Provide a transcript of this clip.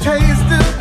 Taste it.